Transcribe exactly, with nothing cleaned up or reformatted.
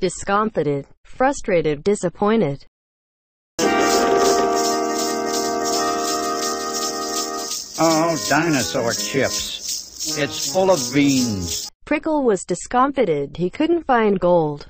discomfited, frustrated, disappointed. Oh, dinosaur chips. It's full of beans. Prickle was discomfited. He couldn't find gold.